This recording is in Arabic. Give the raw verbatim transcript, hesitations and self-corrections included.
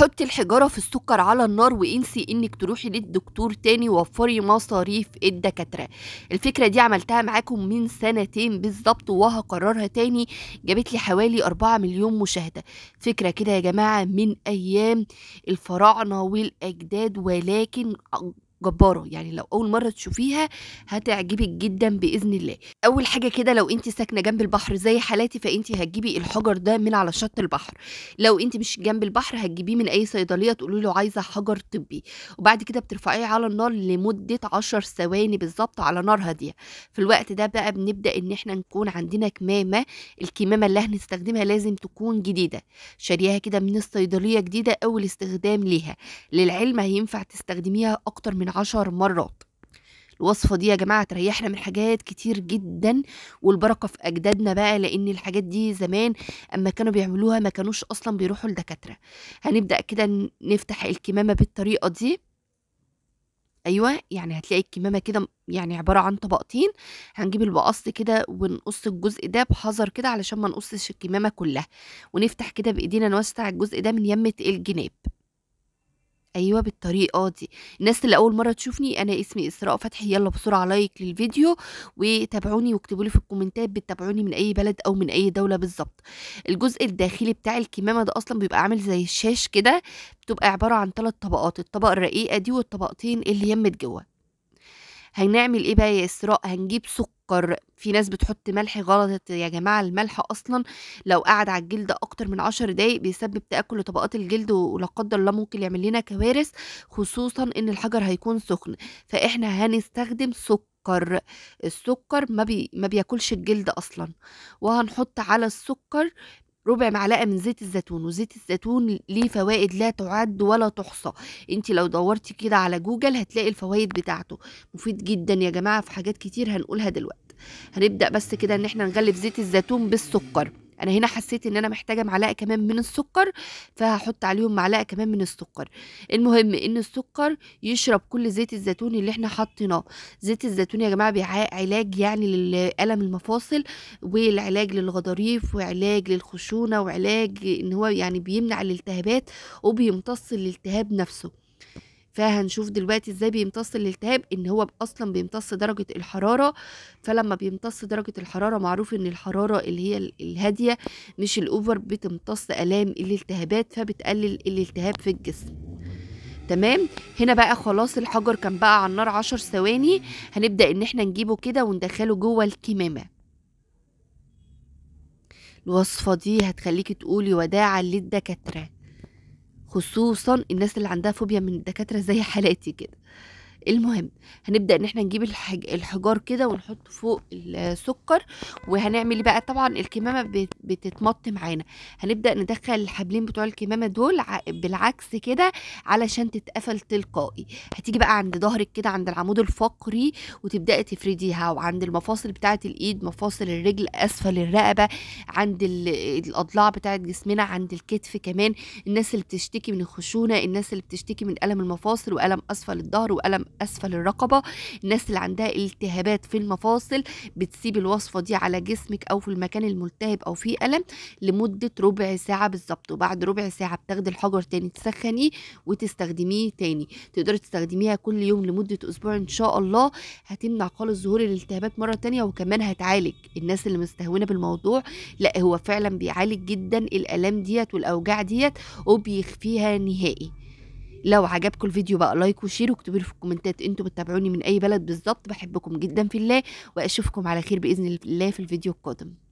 حطي الحجارة في السكر على النار وانسي انك تروحي للدكتور تاني، ووفري مصاريف الدكاترة. الفكرة دي عملتها معاكم من سنتين بالظبط وهكررها تاني، جابت لي حوالي أربعة مليون مشاهدة. فكرة كده يا جماعة من ايام الفراعنة والاجداد، ولكن جبارة يعني. لو أول مرة تشوفيها هتعجبك جدا بإذن الله. أول حاجة كده، لو أنت ساكنة جنب البحر زي حالاتي فأنت هتجيبي الحجر ده من على شط البحر. لو أنت مش جنب البحر هتجيبيه من أي صيدلية، تقولي له عايزة حجر طبي، وبعد كده بترفعيه على النار لمدة عشر ثواني بالظبط على نار هادية. في الوقت ده بقى بنبدأ إن احنا نكون عندنا كمامة. الكمامة اللي هنستخدمها لازم تكون جديدة، شارياها كده من الصيدلية جديدة أول استخدام ليها. للعلم هينفع تستخدميها أكتر من عشر مرات. الوصفة دي يا جماعة تريحنا من حاجات كتير جدا، والبركة في أجدادنا بقى، لأن الحاجات دي زمان أما كانوا بيعملوها ما كانوش أصلا بيروحوا لدكاترة. هنبدأ كده نفتح الكمامة بالطريقة دي. أيوة، يعني هتلاقي الكمامة كده يعني عبارة عن طبقتين. هنجيب البقص كده ونقص الجزء ده بحذر كده علشان ما نقصش الكمامة كلها، ونفتح كده بإيدينا نوسع الجزء ده من يمة الجناب. ايوه بالطريقه دي. الناس اللي اول مره تشوفني، انا اسمي اسراء فتحي. يلا بسرعه لايك للفيديو وتابعوني، واكتبوا لي في الكومنتات بتتابعوني من اي بلد او من اي دوله بالظبط. الجزء الداخلي بتاع الكمامه ده اصلا بيبقى عامل زي الشاش كده، بتبقى عباره عن ثلاث طبقات، الطبقه الرقيقه دي والطبقتين اللي يمت جوه. هنعمل ايه بقى يا اسراء؟ هنجيب سكر. في ناس بتحط ملح غلط يا جماعه. الملح اصلا لو قعد على الجلد اكتر من عشر دقايق بيسبب تاكل لطبقات الجلد، ولا قدر الله ممكن يعمل لنا كوارث، خصوصا ان الحجر هيكون سخن. فاحنا هنستخدم سكر. السكر ما بي ما بياكلش الجلد اصلا. وهنحط على السكر ربع معلقه من زيت الزيتون. وزيت الزيتون ليه فوائد لا تعد ولا تحصى، انت لو دورتي كده على جوجل هتلاقي الفوائد بتاعته. مفيد جدا يا جماعه في حاجات كتير هنقولها دلوقتي. هنبدا بس كده ان احنا نغلف زيت الزيتون بالسكر. انا هنا حسيت ان انا محتاجه معلقه كمان من السكر، فهحط عليهم معلقه كمان من السكر. المهم ان السكر يشرب كل زيت الزيتون اللي احنا حطيناه. زيت الزيتون يا جماعه علاج يعني للالم المفاصل، والعلاج للغضاريف، وعلاج للخشونه، وعلاج ان هو يعني بيمنع الالتهابات وبيمتص الالتهاب نفسه. فهنشوف دلوقتي ازاي بيمتص الالتهاب. ان هو اصلا بيمتص درجه الحراره، فلما بيمتص درجه الحراره معروف ان الحراره اللي هي الهاديه مش الاوفر بتمتص الام الالتهابات، فبتقلل الالتهاب في الجسم. تمام. هنا بقى خلاص الحجر كان بقى على النار عشر ثواني. هنبدا ان احنا نجيبه كده وندخله جوه الكمامه. الوصفه دي هتخليكي تقولي وداعا للدكاتره، خصوصا الناس اللي عندها فوبيا من الدكاتره زي حالاتي كده. المهم هنبدا ان احنا نجيب الحج... الحجار كده ونحط فوق السكر. وهنعمل بقى طبعا الكمامه بت... بتتمط معانا. هنبدا ندخل الحبلين بتوع الكمامه دول ع... بالعكس كده علشان تتقفل تلقائي. هتيجي بقى عند ظهرك كده عند العمود الفقري وتبداي تفرديها، وعند المفاصل بتاعه الايد، مفاصل الرجل، اسفل الرقبه، عند ال... الاضلاع بتاعه جسمنا، عند الكتف كمان. الناس اللي بتشتكي من الخشونه، الناس اللي بتشتكي من الم المفاصل والم اسفل الظهر والم اسفل الرقبه، الناس اللي عندها التهابات في المفاصل، بتسيب الوصفه دي على جسمك او في المكان الملتهب او فيه الم لمده ربع ساعه بالظبط. وبعد ربع ساعه بتاخدي الحجر تاني تسخنيه وتستخدميه تاني. تقدري تستخدميها كل يوم لمده اسبوع ان شاء الله، هتمنع خالص ظهور الالتهابات مره تانيه، وكمان هتعالج الناس اللي مستهونه بالموضوع. لا هو فعلا بيعالج جدا الالام ديت والاوجاع ديت وبيخفيها نهائي. لو عجبكم الفيديو بقى لايك وشير، واكتبوا لي في الكومنتات انتوا بتتابعوني من اي بلد بالظبط. بحبكم جدا في الله، واشوفكم على خير باذن الله في الفيديو القادم.